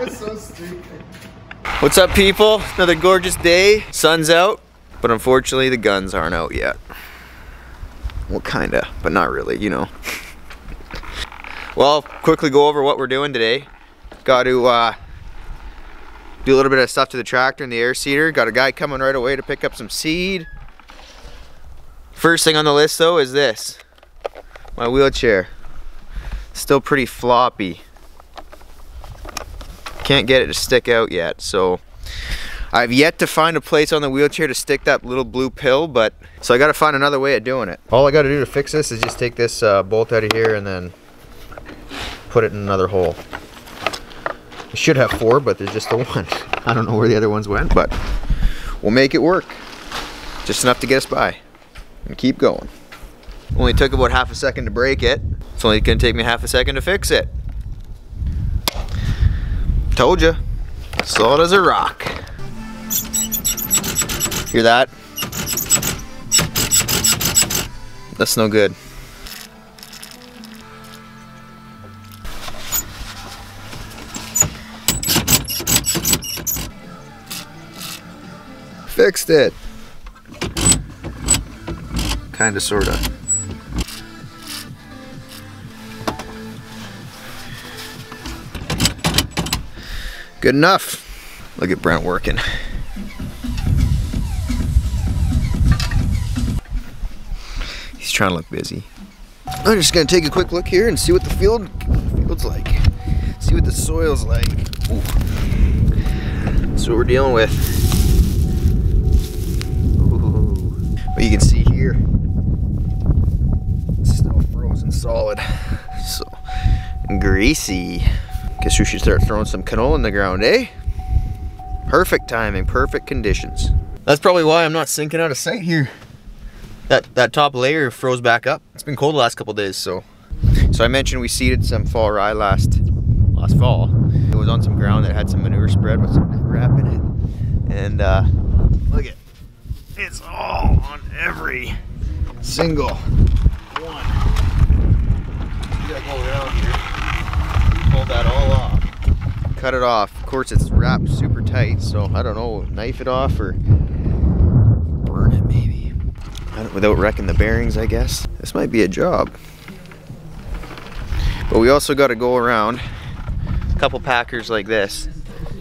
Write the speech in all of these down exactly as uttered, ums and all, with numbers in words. It's so stupid. What's up, people? Another gorgeous day. Sun's out, but unfortunately the guns aren't out yet. Well, kinda, but not really, you know. Well, I'll quickly go over what we're doing today. Got to uh, do a little bit of stuff to the tractor and the air seeder. Got a guy coming right away to pick up some seed. First thing on the list though is this. My wheelchair. Still pretty floppy. Can't get it to stick out yet, so I've yet to find a place on the wheelchair to stick that little blue pill, but so I gotta find another way of doing it. All I gotta do to fix this is just take this uh, bolt out of here and then put it in another hole. I should have four, but there's just the one. I don't know where the other ones went, but we'll make it work. Just enough to get us by and keep going. Only took about half a second to break it. It's only gonna take me half a second to fix it. Told ya, solid as a rock. Hear that? That's no good. Fixed it. Kinda, sorta. Good enough. Look at Brent working. He's trying to look busy. I'm just gonna take a quick look here and see what the field field's like. See what the soil's like. Ooh. That's what we're dealing with. Ooh. But you can see here, it's still frozen solid. So greasy. Guess we should start throwing some canola in the ground, eh? Perfect timing, perfect conditions. That's probably why I'm not sinking out of sight here. That that top layer froze back up. It's been cold the last couple days, so. So I mentioned we seeded some fall rye last last fall. It was on some ground that had some manure spread with some crap in it. And uh, look at, it's all on every single one. You gotta go around here. Pull that all off. Cut it off. Of course, it's wrapped super tight, so I don't know, knife it off or burn it maybe. I don't, without wrecking the bearings, I guess. This might be a job. But we also got to go around a couple packers like this.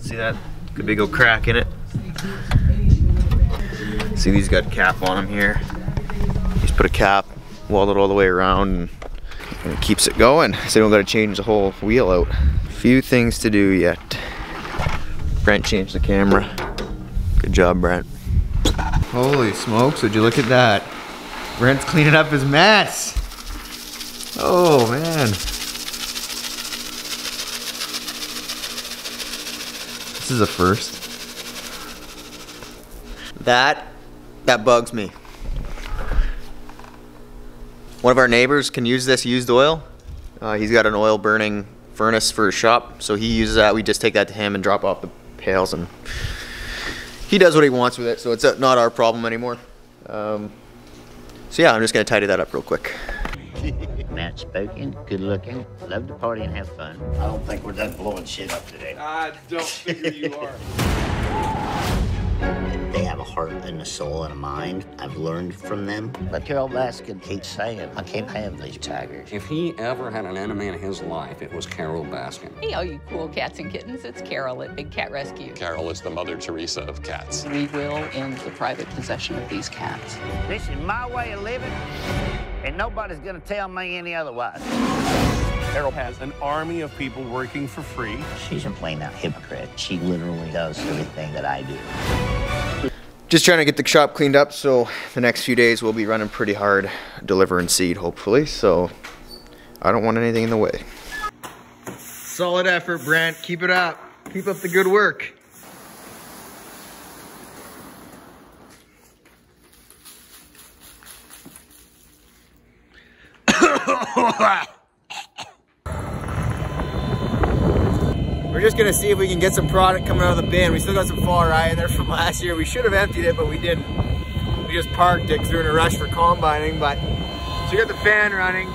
See that? Got a big old crack in it. See, these got a cap on them here. Just put a cap, wall it all the way around, and And it keeps it going, so you don't gotta change the whole wheel out. Few things to do yet. Brent changed the camera. Good job, Brent. Holy smokes, would you look at that? Brent's cleaning up his mess. Oh, man. This is a first. That, that bugs me. One of our neighbors can use this used oil. Uh, he's got an oil burning furnace for his shop, so he uses that. We just take that to him and drop off the pails, and he does what he wants with it, so it's not our problem anymore. Um, so yeah, I'm just gonna tidy that up real quick. Matt spoken, good looking, love to party and have fun. I don't think we're done blowing shit up today. I don't figure you are. They have a heart and a soul and a mind. I've learned from them. But Carol Baskin keeps saying, I can't have these tigers. If he ever had an enemy in his life, it was Carol Baskin. Hey, all you cool cats and kittens, it's Carol at Big Cat Rescue. Carol is the Mother Teresa of cats. We will end the private possession of these cats. This is my way of living, and nobody's gonna tell me any otherwise. Carol has an army of people working for free. She's a plain out hypocrite. She literally does everything that I do. Just trying to get the shop cleaned up, so the next few days we'll be running pretty hard delivering seed, hopefully, so I don't want anything in the way. Solid effort, Brent. Keep it up. Keep up the good work. We're just gonna see if we can get some product coming out of the bin. We still got some fall rye in there from last year. We should have emptied it, but we didn't. We just parked it because we were in a rush for combining, but so we got the fan running.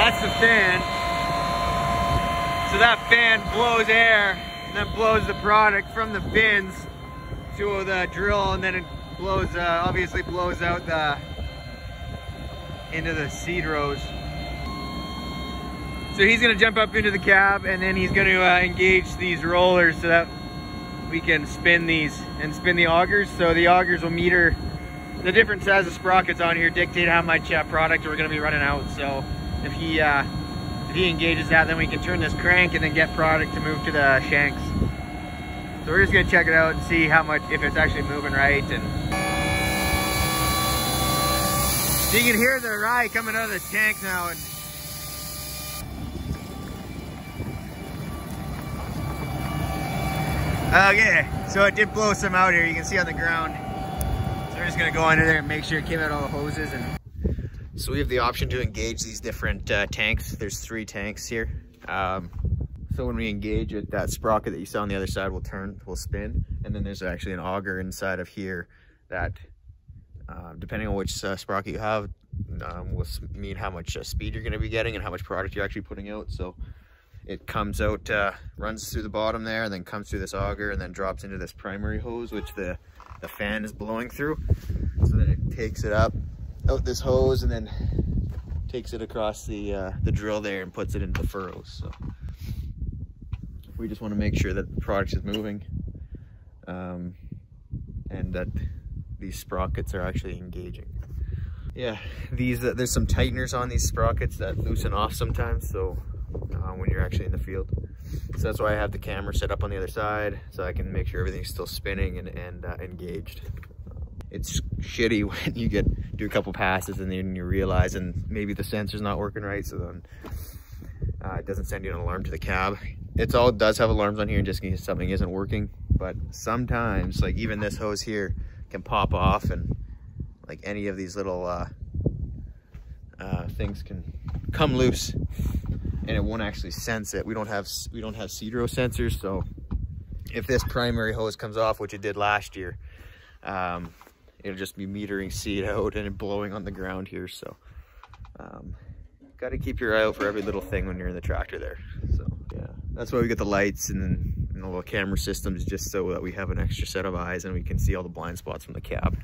That's the fan. So that fan blows air and then blows the product from the fins to the drill, and then it blows, uh, obviously blows out the, into the seed rows. So he's gonna jump up into the cab, and then he's gonna uh, engage these rollers so that we can spin these and spin the augers. So the augers will meter the different size of sprockets on here, dictate how much uh, product we're gonna be running out. So if he uh, if he engages that, then we can turn this crank and then get product to move to the shanks. So we're just gonna check it out and see how much, if it's actually moving right. And so you can hear the rye coming out of the tank now. And okay, so it did blow some out here, you can see on the ground. So we're just gonna go under there and make sure it came out all the hoses. And so we have the option to engage these different uh, tanks. There's three tanks here. Um, so when we engage it, that sprocket that you saw on the other side will turn, will spin. And then there's actually an auger inside of here that, uh, depending on which uh, sprocket you have, um, will mean how much uh, speed you're gonna be getting and how much product you're actually putting out. So it comes out, uh, runs through the bottom there, and then comes through this auger, and then drops into this primary hose, which the, the fan is blowing through. So then it takes it up, out this hose, and then takes it across the, uh, the drill there and puts it into the furrows. So we just want to make sure that the product is moving, um, and that these sprockets are actually engaging. Yeah, these uh, there's some tighteners on these sprockets that loosen off sometimes, so Uh, when you're actually in the field. So that's why I have the camera set up on the other side, so I can make sure everything's still spinning and, and uh, engaged. It's shitty when you get do a couple passes and then you realize and maybe the sensor's not working right, so then uh, it doesn't send you an alarm to the cab. It's all, it does have alarms on here just in case something isn't working, but sometimes, like even this hose here can pop off, and like any of these little uh, uh, things can come loose, and it won't actually sense it. We don't have we don't have seed row sensors, so if this primary hose comes off, which it did last year, um, it'll just be metering seed out and blowing on the ground here. So um, got to keep your eye out for every little thing when you're in the tractor there. So yeah, that's why we get the lights and then and the little camera systems, just so that we have an extra set of eyes and we can see all the blind spots from the cab.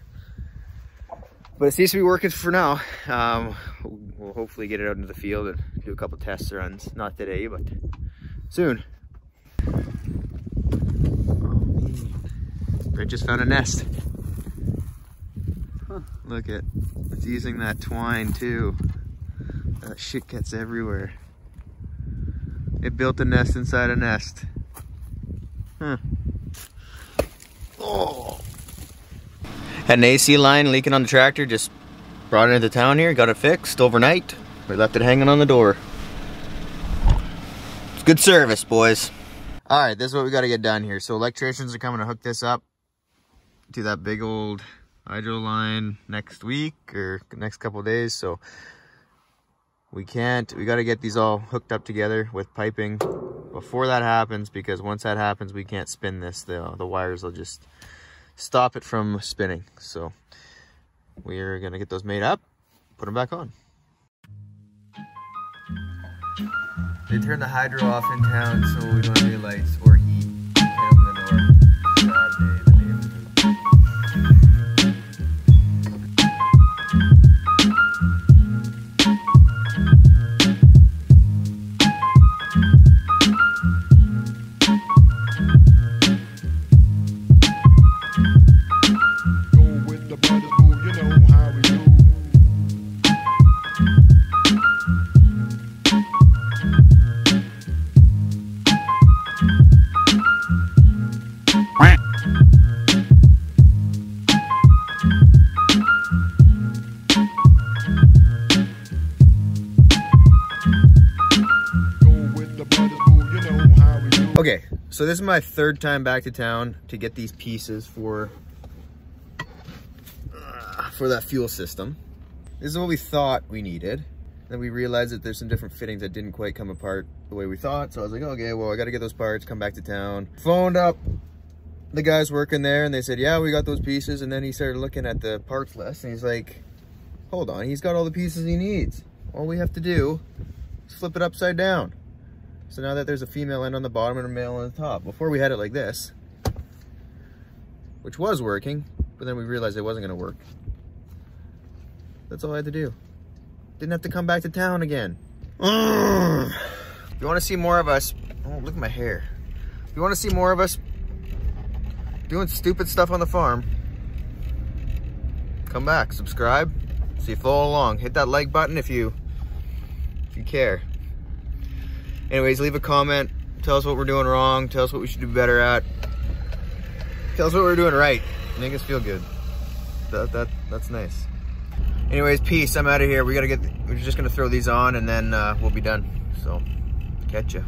But it seems to be working for now. Um, we'll hopefully get it out into the field and do a couple test runs. Not today, but soon. Oh, Brett just found a nest. Huh. Look at, it's using that twine too. That shit gets everywhere. It built a nest inside a nest. Huh. Oh. Had an A C line leaking on the tractor, just brought it into town here, got it fixed overnight. We left it hanging on the door. It's good service, boys. All right, this is what we got to get done here. So electricians are coming to hook this up to that big old hydro line next week or next couple of days. So we can't, we got to get these all hooked up together with piping before that happens, because once that happens, we can't spin this. The, the wires will just stop it from spinning. So we're gonna get those made up, put them back on. They turned the hydro off in town, so we don't have any lights or heat. Can't open the door. Sad day, so this is my third time back to town to get these pieces for uh, for that fuel system. This is what we thought we needed. Then we realized that there's some different fittings that didn't quite come apart the way we thought. So I was like, okay, well, I got to get those parts, come back to town. Phoned up the guys working there and they said, yeah, we got those pieces. And then he started looking at the parts list and he's like, hold on, he's got all the pieces he needs. All we have to do is flip it upside down. So now that there's a female end on the bottom and a male on the top. Before we had it like this, which was working, but then we realized it wasn't gonna work. That's all I had to do. Didn't have to come back to town again. Ugh. If you wanna see more of us, oh, look at my hair. If you wanna see more of us doing stupid stuff on the farm, come back, subscribe, so you follow along. Hit that like button if you, if you care. Anyways, leave a comment. Tell us what we're doing wrong. Tell us what we should do better at. Tell us what we're doing right. Make us feel good. That, that, that's nice. Anyways, peace. I'm out of here. We gotta get, we're just gonna throw these on and then uh, we'll be done. So, catch ya.